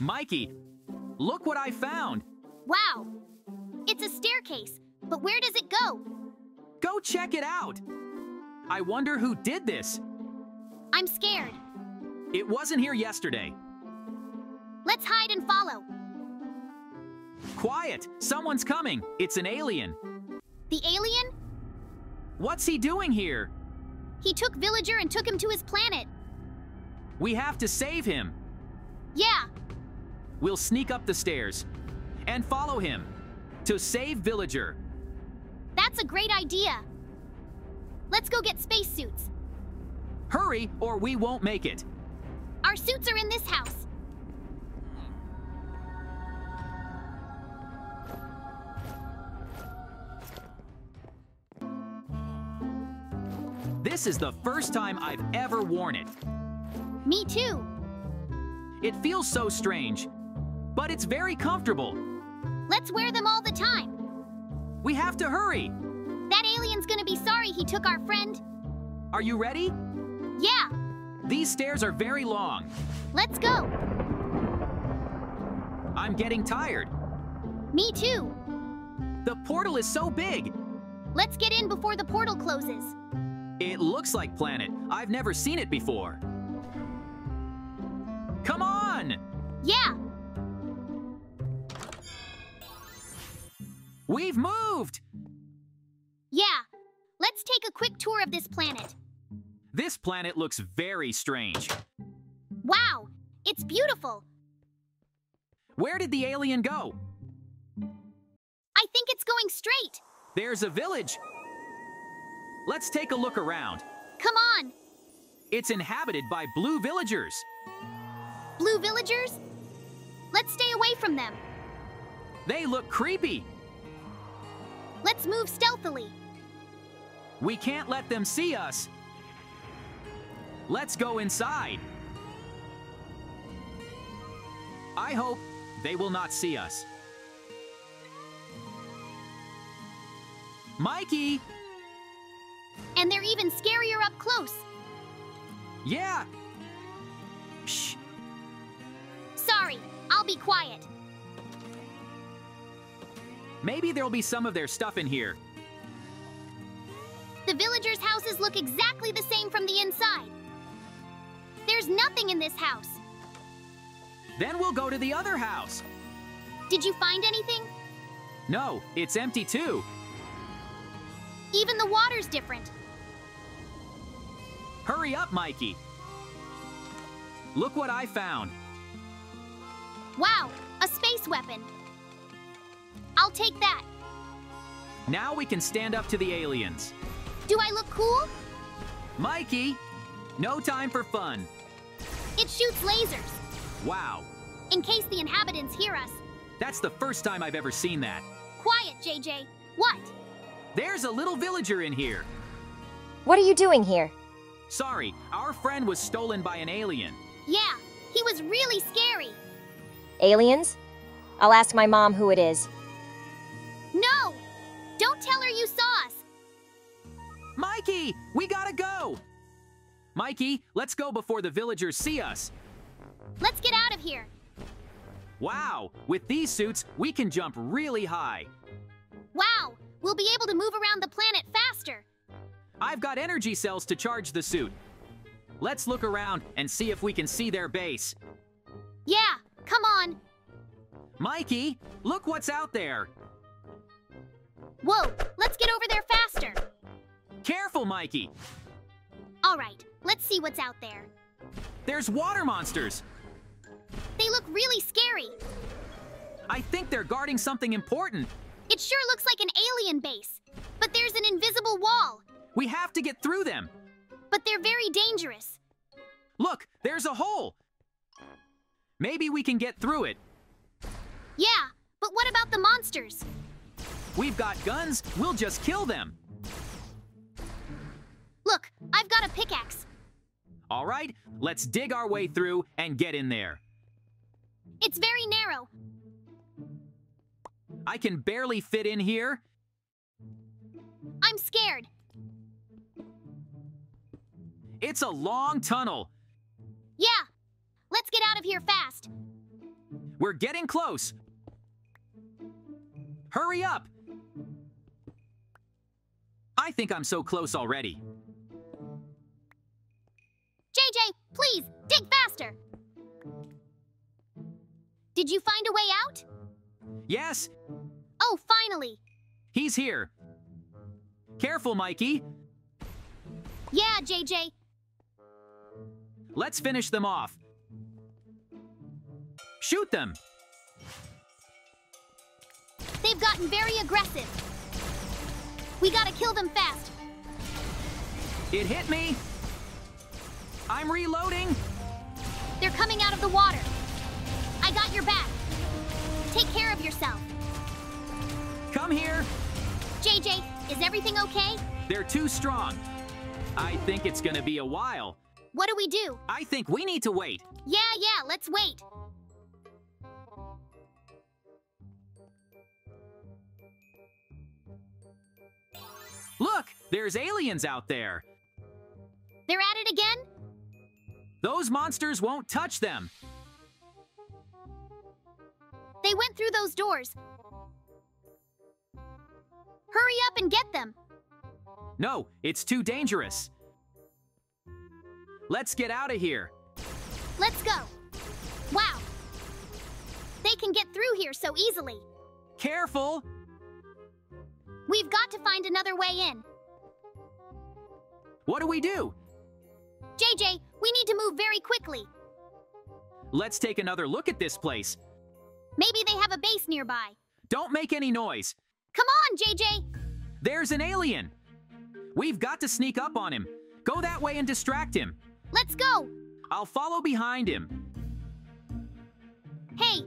Mikey, look what I found! Wow! It's a staircase, but where does it go? Go check it out! I wonder who did this. I'm scared. It wasn't here yesterday. Let's hide and follow. Quiet! Someone's coming. It's an alien. The alien? What's he doing here? He took Villager and took him to his planet. We have to save him. Yeah. We'll sneak up the stairs and follow him to save Villager. That's a great idea. Let's go get spacesuits. Hurry, or we won't make it. Our suits are in this house. This is the first time I've ever worn it. Me too. It feels so strange, but it's very comfortable. Let's wear them all the time. We have to hurry. That alien's gonna be sorry he took our friend. Are you ready? Yeah. These stairs are very long. Let's go. I'm getting tired. Me too. The portal is so big. Let's get in before the portal closes. It looks like planet. I've never seen it before. Come on! Yeah! We've moved! Yeah. Let's take a quick tour of this planet. This planet looks very strange. Wow! It's beautiful! Where did the alien go? I think it's going straight. There's a village. Let's take a look around. Come on! It's inhabited by blue villagers. Blue villagers? Let's stay away from them. They look creepy. Let's move stealthily. We can't let them see us. Let's go inside. I hope they will not see us. Mikey! And they're even scarier up close. Yeah. Shh. Sorry, I'll be quiet. Maybe there'll be some of their stuff in here. The villagers' houses look exactly the same from the inside. There's nothing in this house. Then we'll go to the other house. Did you find anything? No, it's empty too. Even the water's different. Hurry up, Mikey. Look what I found. Wow, a space weapon. I'll take that. Now we can stand up to the aliens. Do I look cool? Mikey, no time for fun. It shoots lasers. Wow. In case the inhabitants hear us. That's the first time I've ever seen that. Quiet, JJ. What? There's a little villager in here. What are you doing here? Sorry, our friend was stolen by an alien. Yeah, he was really scary. Aliens? I'll ask my mom who it is. No! Don't tell her you saw us! Mikey! We gotta go! Mikey, let's go before the villagers see us. Let's get out of here. Wow! With these suits, we can jump really high. Wow! We'll be able to move around the planet faster. I've got energy cells to charge the suit. Let's look around and see if we can see their base. Yeah! Come on! Mikey, look what's out there! Whoa, let's get over there faster! Careful, Mikey! Alright, let's see what's out there. There's water monsters! They look really scary! I think they're guarding something important! It sure looks like an alien base! But there's an invisible wall! We have to get through them! But they're very dangerous! Look, there's a hole! Maybe we can get through it. Yeah, but what about the monsters? We've got guns. We'll just kill them. Look, I've got a pickaxe. All right, let's dig our way through and get in there. It's very narrow. I can barely fit in here. I'm scared. It's a long tunnel. Yeah. Let's get out of here fast. We're getting close. Hurry up. I think I'm so close already. JJ, please, dig faster. Did you find a way out? Yes. Oh, finally. He's here. Careful, Mikey. Yeah, JJ. Let's finish them off. Shoot them. They've gotten very aggressive. We gotta kill them fast. It hit me. I'm reloading. They're coming out of the water. I got your back. Take care of yourself. Come here. JJ, is everything okay? They're too strong. I think it's gonna be a while. What do we do? I think we need to wait. Yeah, let's wait. Look, there's aliens out there. They're at it again? Those monsters won't touch them. They went through those doors. Hurry up and get them. No, it's too dangerous. Let's get out of here. Let's go. Wow. They can get through here so easily. Careful. We've got to find another way in. What do we do? JJ, we need to move very quickly. Let's take another look at this place. Maybe they have a base nearby. Don't make any noise. Come on, JJ! There's an alien! We've got to sneak up on him. Go that way and distract him. Let's go! I'll follow behind him. Hey!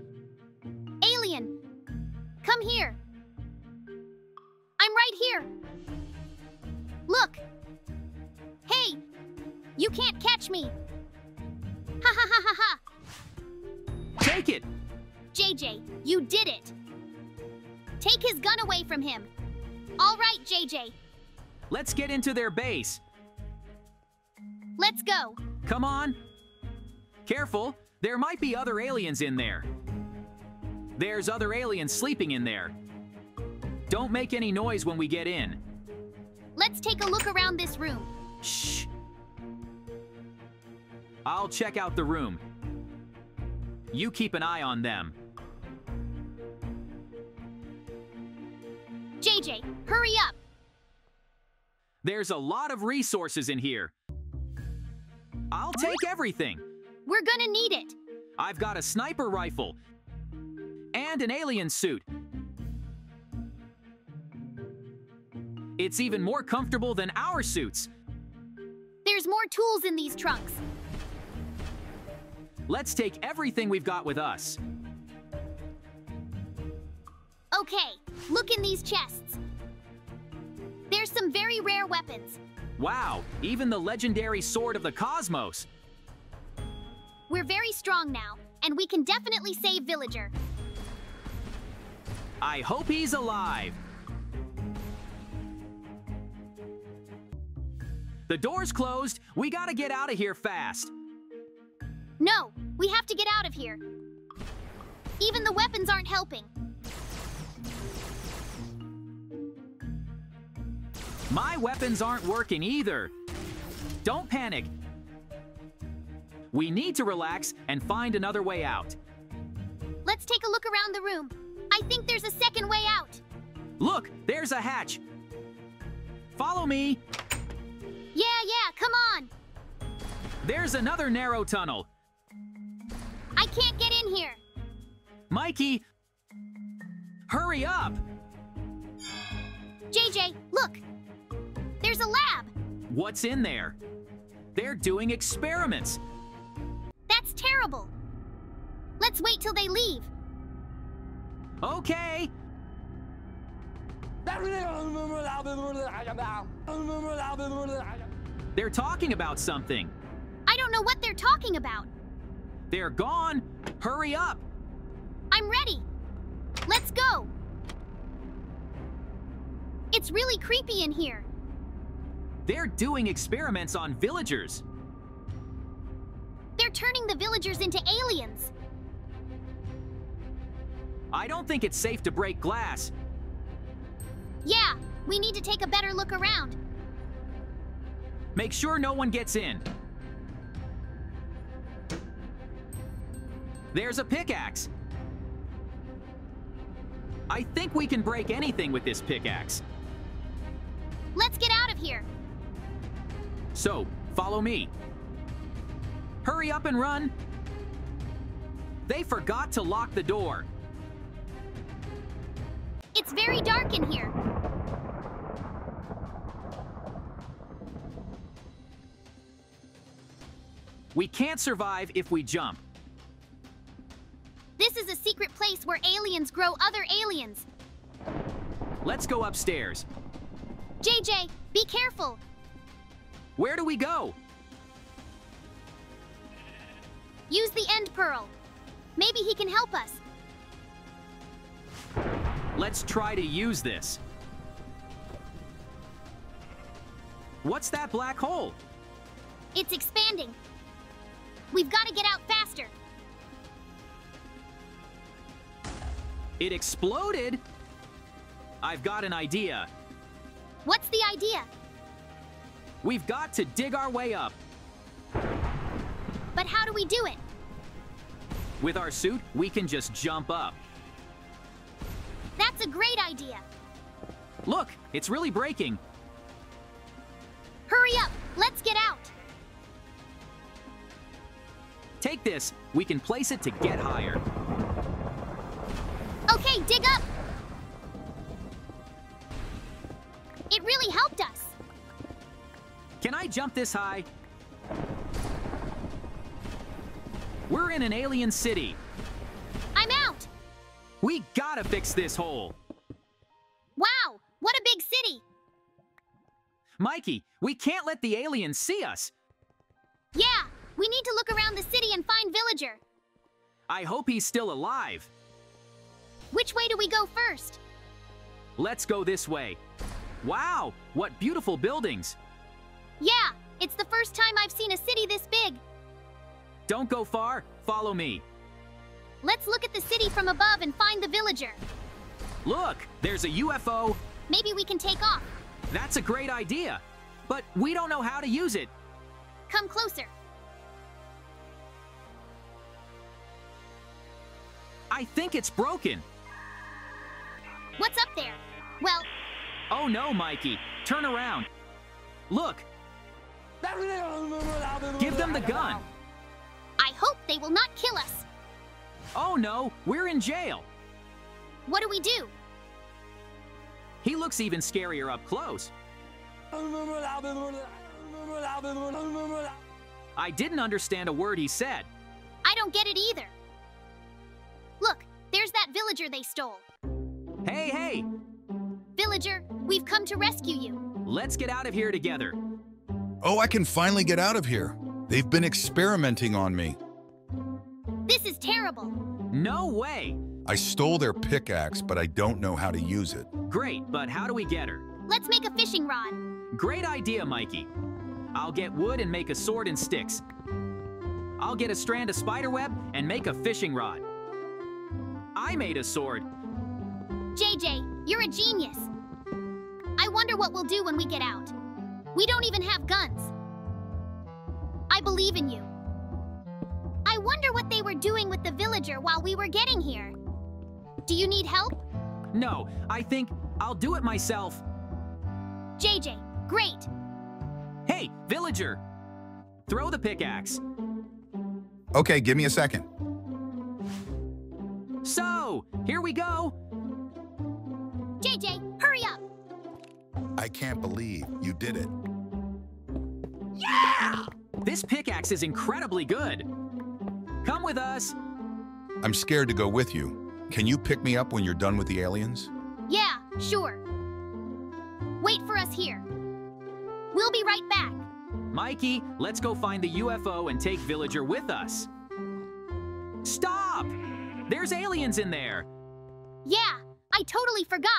Alien! Come here! I'm right here! Look! Hey! You can't catch me! Ha ha ha ha ha! Take it! JJ, you did it! Take his gun away from him. All right, JJ. Let's get into their base. Let's go. Come on. Careful, there might be other aliens in there. There's other aliens sleeping in there. Don't make any noise when we get in. Let's take a look around this room. Shh. I'll check out the room. You keep an eye on them. JJ, hurry up! There's a lot of resources in here. I'll take everything. We're gonna need it. I've got a sniper rifle and an alien suit. It's even more comfortable than our suits. There's more tools in these trunks. Let's take everything we've got with us. Okay, look in these chests. There's some very rare weapons. Wow, even the legendary Sword of the Cosmos. We're very strong now, and we can definitely save Villager. I hope he's alive. The door's closed. We gotta get out of here fast. No, we have to get out of here. Even the weapons aren't helping. My weapons aren't working either. Don't panic. We need to relax and find another way out. Let's take a look around the room. I think there's a second way out. Look, there's a hatch. Follow me. Yeah, come on. There's another narrow tunnel. I can't get in here. Mikey, hurry up. JJ, look. There's a lab! What's in there? They're doing experiments! That's terrible! Let's wait till they leave! Okay! They're talking about something! I don't know what they're talking about! They're gone! Hurry up! I'm ready! Let's go! It's really creepy in here! They're doing experiments on villagers. They're turning the villagers into aliens. I don't think it's safe to break glass. Yeah, we need to take a better look around. Make sure no one gets in. There's a pickaxe. I think we can break anything with this pickaxe. Let's get out of here. So, follow me. Hurry up and run. They forgot to lock the door. It's very dark in here. We can't survive if we jump. This is a secret place where aliens grow other aliens. Let's go upstairs. JJ, be careful. Where do we go? Use the end pearl. Maybe he can help us. Let's try to use this. What's that black hole? It's expanding. We've got to get out faster. It exploded. I've got an idea. What's the idea? We've got to dig our way up. But how do we do it? With our suit, we can just jump up. That's a great idea. Look, it's really breaking. Hurry up, let's get out. Take this, we can place it to get higher. Okay, dig up. It really helped us. Can I jump this high? We're in an alien city. I'm out. We gotta fix this hole. Wow, what a big city. Mikey, we can't let the aliens see us. Yeah, we need to look around the city and find Villager. I hope he's still alive. Which way do we go first? Let's go this way. Wow, what beautiful buildings. Yeah, it's the first time I've seen a city this big. Don't go far, follow me. Let's look at the city from above and find the villager. Look, there's a UFO. Maybe we can take off. That's a great idea, but we don't know how to use it. Come closer. I think it's broken. What's up there? Well... Oh no, Mikey, turn around. Look. Give them the gun. I hope they will not kill us. Oh no, we're in jail. What do we do? He looks even scarier up close. I didn't understand a word he said. I don't get it either. Look, there's that villager they stole. Hey, hey! Villager, we've come to rescue you. Let's get out of here together. Oh, I can finally get out of here. They've been experimenting on me. This is terrible. No way. I stole their pickaxe, but I don't know how to use it. Great, but how do we get her? Let's make a fishing rod. Great idea, Mikey. I'll get wood and make a sword and sticks. I'll get a strand of spiderweb and make a fishing rod. I made a sword. JJ, you're a genius. I wonder what we'll do when we get out. We don't even have guns. I believe in you. I wonder what they were doing with the villager while we were getting here. Do you need help? No, I think I'll do it myself. JJ, great. Hey, villager, throw the pickaxe. Okay, give me a second. So, here we go. JJ, hurry up. I can't believe you did it. Yeah! This pickaxe is incredibly good. Come with us. I'm scared to go with you. Can you pick me up when you're done with the aliens? Yeah, sure. Wait for us here. We'll be right back. Mikey, let's go find the UFO and take Villager with us. Stop! There's aliens in there. Yeah, I totally forgot.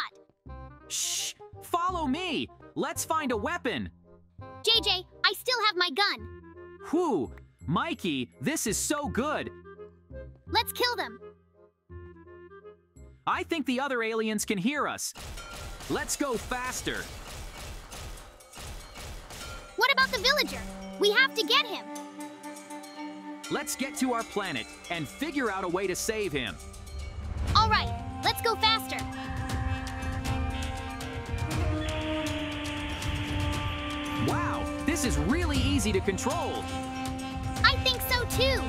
Shh, follow me. Let's find a weapon. JJ, I still have my gun. Whew, Mikey, this is so good. Let's kill them. I think the other aliens can hear us. Let's go faster. What about the villager? We have to get him. Let's get to our planet and figure out a way to save him. All right, let's go faster. Wow, this is really easy to control. I think so too.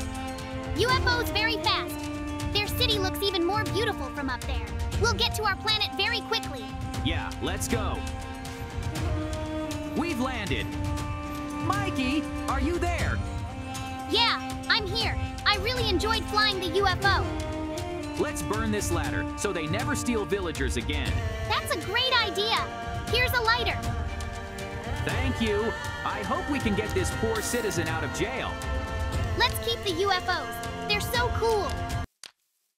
UFOs very fast. Their city looks even more beautiful from up there. We'll get to our planet very quickly. Yeah, let's go. We've landed. Mikey, are you there? Yeah, I'm here. I really enjoyed flying the UFO. Let's burn this ladder so they never steal villagers again. That's a great idea. Here's a lighter. Thank you. I hope we can get this poor citizen out of jail. Let's keep the UFOs. They're so cool.